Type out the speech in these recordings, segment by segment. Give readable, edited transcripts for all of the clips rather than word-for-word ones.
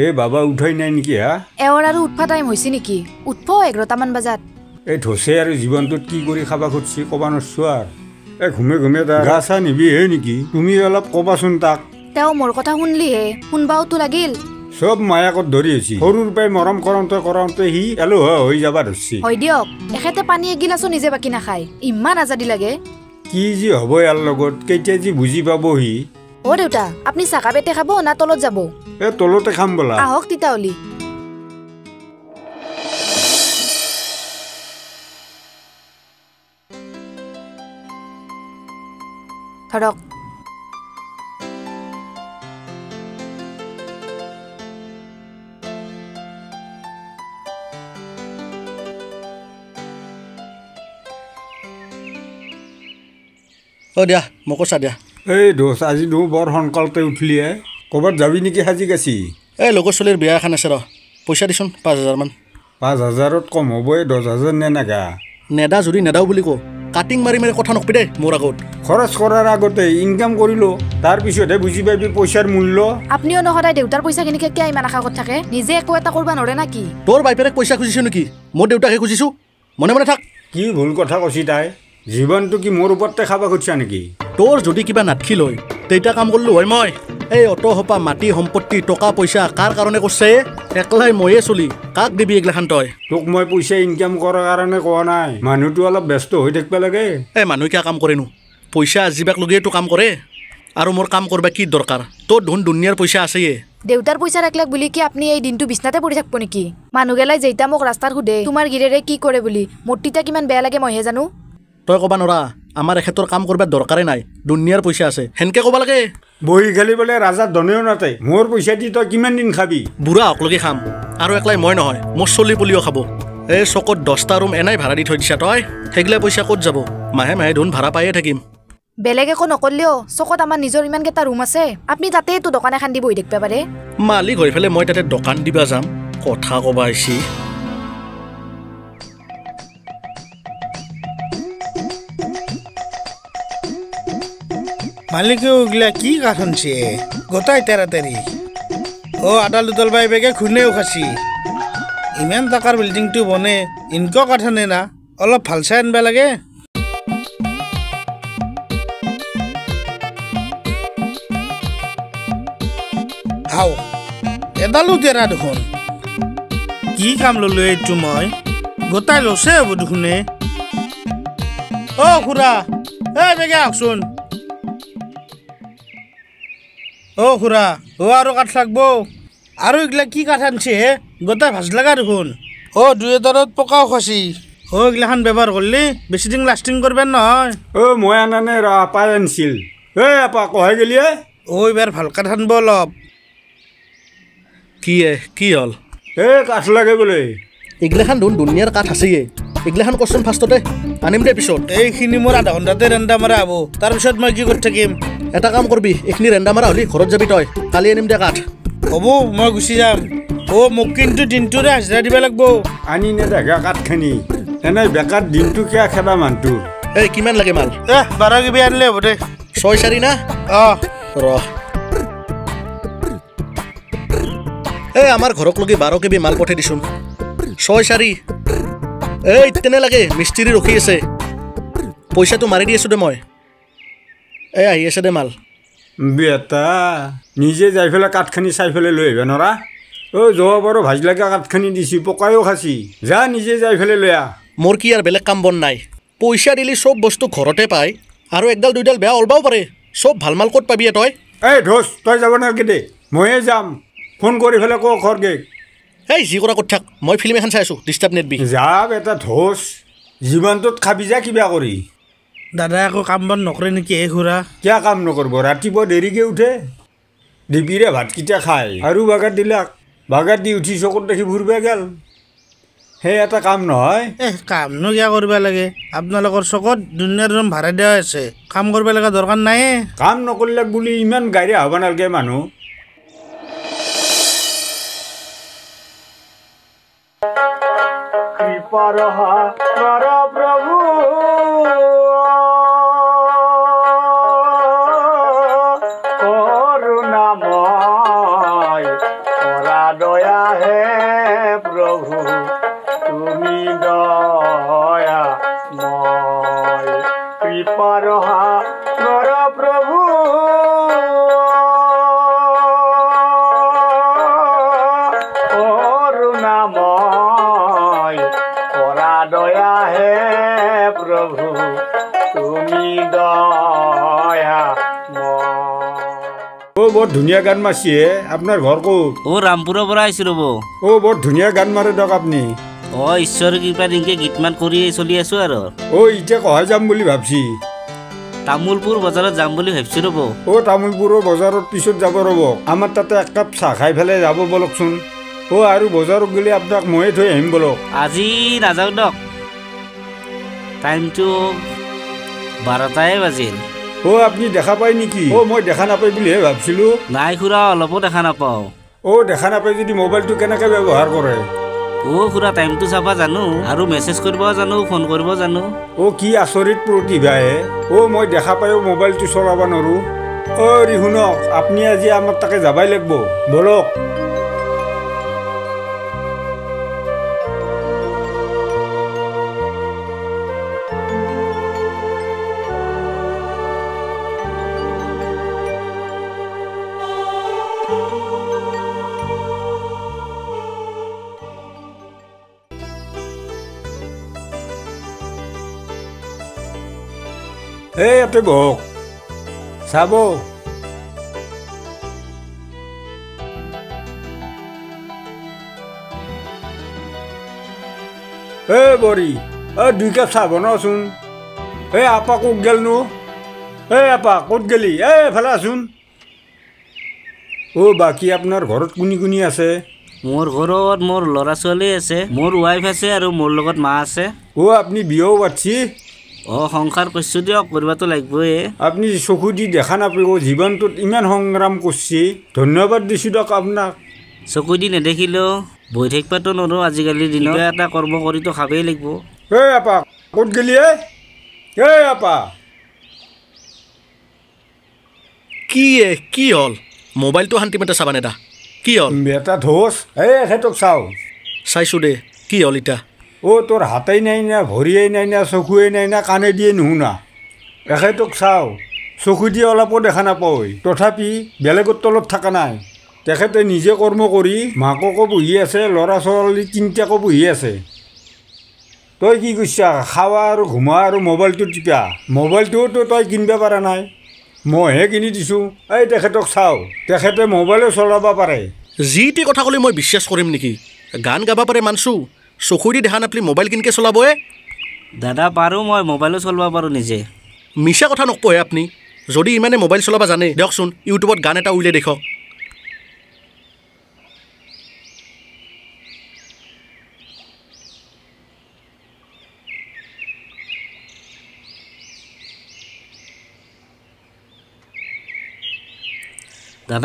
Hey Baba, uthai nai niki ha? Eor aru utha time hoise niki? Utho 11taman bajat. Ei dhose aru jibontut ki kori khaba khujsi kobanor suar. Ei ghume ghume ta gasa nibi he niki? Tumi olop kobasun tak. Teo mor kotha hunli he, hunbao to lagil. Sob mayakot dhori hoisi. Horur pai morom koronte hi aloha hoi jaba dhorsi. Hoi diok, ekhete pani egilaso nije baki na khai. Imman azadi lage. Ki ji hobo yar logot ketia ji buji pabo hi. O deuta, apni saka bete khabo na tolot jabo? Tolote kham bola. Ahok titaoli. Thorok. Oh dia, mau kosa dia. Hey dos, aji do bor honkalte uthliye. Kobar jabi niki haji gasi. Hey logo solir biya khana sero. Poisa dison 5000 man. 5000 ot kom hobo 10000 ne naga. Neda juri nedao boli ko. Cutting mari mere kotha nokpide mor agot. Khoros korar agote income korilo. Tar pisote buji pai poisar mullo. Apnio nohorai deutar poisa kinike kya iman akha kotha ke? Nije ekko eta korba nore naki. Tor bai perek poisa khujisu niki? Mor deutake khujisu? Mone mone thak. Ki bhul kotha kosi tai? Jiban to ki mor uporte khaba khujcha niki? Tor jodi kiba natki loi teita kam korlu hoy moi ei oto hopa mati hompotti toka poisa kar karone korse eklai moye soli kak dibi eglahan toy tok moi poisa income korar karone koa nai manu tu alop besto hoi thekba lage ei manu kya kam korenu poisa ajibak loge to kam kore aru mor kam korba ki dorkar to dhon duniyar poisa ase ye deutar poisa rakhla buli ki apni ei din tu bisnate pori thakbo niki manu gelai jeita mok rastar hude tumar girere ki kore buli mottita kiman beya lage moi he janu toy koba nora আমার ক্ষেত্র কাম করবে দরকারই নাই দুনিয়ার পয়সা আছে হেনকে কবা লাগে বই গলি বলে রাজা দনেও নাতে মোর পয়সা দি তো কিমান দিন খাবি বুড়া অকলকে খাম আর একলাই মই নহয় মোর চলি পলিও খাবো এই সকত 10টা রুম এনাই ভাড়া দি থই দিছা তয় হেগলা পয়সা কত যাব মাহে মাহে ধন ভাড়া পাইয়ে থাকিম বেলেগে কোন অকললিও সকত আমার নিজৰ ইমান কেটা রুম আছে আপনি তাতে তো দোকান এখন দি বই দেখতে পারে মালিক হৈ ফেলে মই তাতে দোকান দিবা যাম কথা কবা আইছি মালিকে উগলা কি কাঠনছে গোটাই তাড়াতাড়ি ও আডাল দুদল বাই বেগে খুনেও খাসি ইমান টাকার বিল্ডিংটো বনে ইনকো কাঠনে না অলপ ভালসা আনবা লাগে হাও এদালু তেরা দেখুন কি কাম ললো এইটো মই গোটাই লছে হব দেখুনে ও খুড়া এ বেগে আকসুন ও খুড়া ও আরো কাঠ লাগবো আরো এগুলা কি কাঠ আনছে গোটা ভাজ লাগা দেখুন ও দুয়ে দরত পোকাও খসি ও এগুলাখান ব্যবহার করলি বেশি দিন লাস্টিং করবেন নহয় ও মই আনানে আপা আনছিল এ আপা কহে গেলিয়ে ও এবার ভাল কাঠ আনবো অলপ কি কি হল এ কাঠ লাগে বলে এগুলাখান ধুন দুনিয়ার কাঠ আছে এগুলাখান কোশ্চেন ফার্স্টতে আনিম দে পিছত এইখিনি মোর আধা ঘন্টাতে রেন্দা মারা হবো তারপিছত মই কি কৰি থাকিম এটা কাম করবি এখনি রেন্দা মারা হলি ঘরত যাবি তয় কালি আনিম দে কাঠ হবো মই গুছি যাম ও মোক কিন্তু দিনটো রে হাজরা দিবা লাগবো আনি নে দেখা কাঠখানি এনে বেকার দিনটো কিয়া খেবা মানটু এই কিমান লাগে মাল এ 12 গিবি আনলে হবো দে 6 সারি না আ র এ আমার ঘরক লগি 12 গিবি মাল পঠাই দিছুন 6 সারি এই তেনে লাগে মিস্ত্রি রখি আছে পয়সা তো মারি দিয়েছো দে মই এ আই আছে দে মাল বেটা নিজে যাই ফেলে কাঠখানি চাই ফেলে লৈ আইবা নরা ও জহ বড় ভাজি লাগা কাঠখানি দিছি পোকায়ও খাসি যা নিজে যাই ফেলে লয়া মোর কি আর বেলেগ কাম বন নাই পয়সা দিলি সব বস্তু ঘরতে পায় আর একডাল দুইডাল বেয়া অলবাও পারে সব ভাল মাল কত পাবি তয় এই ধস তয় যাব না কেদে ময়ে যাম ফোন কৰি ফেলে ক ঘরগে এই জি কৰা কথা মই ফিল্ম এখন চাইছো ডিস্টার্ব নেটবি যা বেটা ধস জীবনতত খাবি যা কিবা কৰি দাদা আকো কাম বন নকৰে নেকি এ খুৰা কিয়া কাম নকৰব ৰাতিপুৱা দেৰিকে উঠে ডিবিৰে ভাত কিটা খায় আৰু বাগাৰ দিলাক বাগাৰ দি উঠি চকত দেখি ভুৰবা গেল হে এটা কাম নহয় এ কাম ন কিয়া কৰবা লাগে আপোনালোকৰ চকত দুনিয়াৰ ৰম ভাড়া দিয়া আছে কাম কৰবা লাগা দৰকাৰ নাই কাম নকৰিলে বুলি ইমান গাইৰে হ'ব নালগে মানুহ পারহা কর প্রভু করুণাময় করা দয়া হে প্রভু তুমি দয়া ময় কৃপার হার প্রভু করুণাময় করা দয়া হে প্রভু তুমি দয়া Oh, buat dunia gan masih ya, apner gorko. Oh, Rampura berai sih robo. Oh, buat dunia gan mare dok apni. Oh, Ishwar kita dingke gitman koriye soliya suaro. Oh, ije kohar jambuli babsi. Tamulpur bazarat jambuli hebsi robo. Oh, Tamulpur bazarat pisut jabo robo. Amat tata kap sakai bela jabo bolok sun. Oh, aru bazarat gile apdak moe tuh em bolok. Aji najau dok. Time to barataya bazin. Oh, apni dekha pai niki? Oh, moi dekha napai boli bhabsilu. Nai khura olopo dekha napao. Oh, dekha napai jodi mobile tu kenaka byabohar kore. Oh, khura time tu saba janu, aru message koribo janu, phone koribo janu. Oh, ki asorit protibha e. Oh, moi dekha payo mobile tu cholaba noru. Oh, rihunok, apni aji amar take jabai lagbo. Bolok. Eh, apa boh? Sabo. Eh, Bori. Eh, dua cup sabo nasun. Eh, apa kau gelno? Eh, apa kau geli? Eh, falasun. Oh, baki apnar gorot guni-guni ase. Mor gorot, mor lorasole ase. Mor wife ase, aru mor logot ma ase. Oh, apni bio watsi. Oh, hongkar khusus dia, berbuat like boy. Apni sokudi dekhan apiko jiban tut iman hongram kusi. Dhonnobad disudok apna. Sokudi ne dekhilo, boi thekpa to noro ajikali dino eta kormo kori to khabei lagbo. Hey apa? Kot geli e? Hey apa? Ki e ki hol? Mobile to hanti meta sabane da. Ki hol? Beta dhos. Hey hetok sao. Saisu de ki hol ita? Oh, tor hatai nai na, bhoriye nai na, sokhuye nai na, kane diye nuhuna. Ekhe tok sao, sokhu diye olapo dekha napoi. Tothapi belegot tolot thaka nai. Tekhete nije kormo kori, makoko buhi ase, lora soroli chintako buhi ase. Toi ki koischa, khawa aru ghuma aru mobile tu tipya. Mobile tu to toi kinba para nai. Moihe kini disu. Ei tekhe tok sao, tekhete mobile cholaba pare. Ji ti kotha koli moi bishwas korim niki. Gaan gaba pare mansu. Sokudi dehan apni mobile kinke solabo e? Dada paru moi mobile solba paru nije. Misha kotha nokpo e apni. Jodi imane mobile solaba jane, deok sun YouTube ot gaan eta uile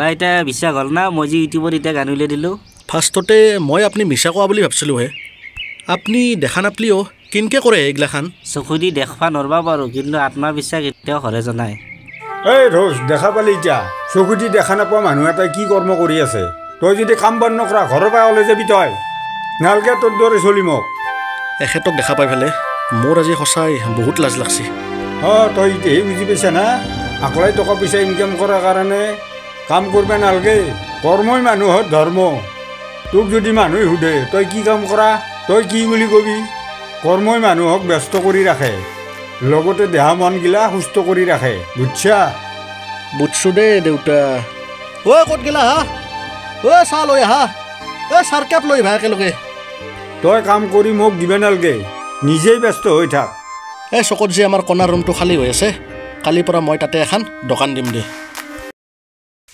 dekho. Dada eta bisha gol na moi je YouTube ot eta gaan uile dilu. Fastote moi apni misha ko abuli bhabsilu he. আপনি দেখান আপলিও কিনকে করে এগলাখান সখুদি দেখবা নরবা পারো কিন্তু আত্মবিশ্বাস এটাও হরে জানাই এই রোজ দেখা পালি যা সখুদি দেখা না পাওয়া মানুহ এটা কি কর্ম কৰি আছে তই যদি কাম বন নকৰা ঘৰ পায় লৈ যাবি তই নালকে তোৰ দৰে চলিমক এখেতক দেখা পাই ফেলে মোৰ আজি হসাই বহুত লাজ লাগছি অ তই এই বুজি পাইছা না আকলাই টকা পইচা ইনকাম কৰাৰ কাৰণে কাম কৰিব নালগে কৰ্মই মানুহৰ ধৰ্ম তোক যদি মানুহ হুদে তই কি কাম কৰা তই কি বুলি কবি কৰ্মই মানুহক ব্যস্ত কৰি ৰাখে লগতে দেহা মন গিলা সুস্থ কৰি ৰাখে বুঝছা বুঝছো দে দেউতা ও কত গিলা হা ও সাল হৈ হা ও সারকাপ লৈ ভাকে লগে তই কাম কৰি মোক দিবা নালগে নিজেই ব্যস্ত হৈ থাক এ সকত যে আমাৰ কোণাৰ ৰুমটো খালি হৈ আছে কালি পৰা মই তাতে এখন দোকান দিম দে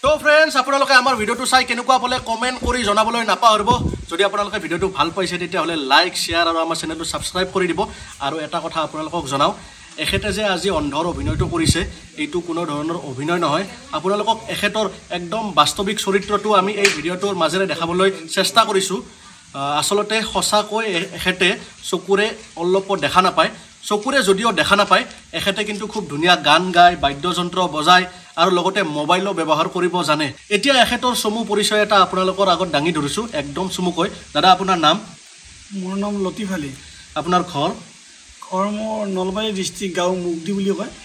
তো ফ্ৰেণ্ডছ আপোনালোকে আমাৰ ভিডিওটো চাই কেনেকুৱা বলে কমেন্ট কৰি জনাবলৈ নাপাহৰিব যদি আপোনালোকে ভিডিওটো ভাল পাইছে তেতিয়া হলে লাইক শেয়ার আৰু আমাৰ চেনেলটো সাবস্ক্রাইব কৰি দিব আৰু এটা কথা আপোনালোকক জনাও এখেতে যে আজি অন্ধৰ অভিনয়টো কৰিছে এইটো কোনো ধৰণৰ অভিনয় নহয় আপোনালোকক এখেতৰ একদম বাস্তৱিক চৰিত্ৰটো আমি এই ভিডিওটোৰ মাজেৰে দেখাবলৈ চেষ্টা কৰিছো আসলতে হসা কৈ এখেতে চকুৰে অল্প দেখা নাপায় চকুৰে যদিও দেখা নাপায় এখেতে কিন্তু খুব ধুনীয়া গান গায় বাদ্যযন্ত্ৰ বজায় আৰু লগতে মোবাইল ব্যৱহাৰ কৰিব জানে এতিয়া এখেতৰ সমু পৰিচয় এটা আপোনালোকৰ আগত ডাঙি ধৰিছো একদম চমুকৈ দাদা আপোনাৰ নাম মোৰ নাম লতিফ আলী আপোনাৰ ঘৰ মোৰ নলবাৰী ডিস্ট্রিক্ট গাঁও মুগদি বুলি কয়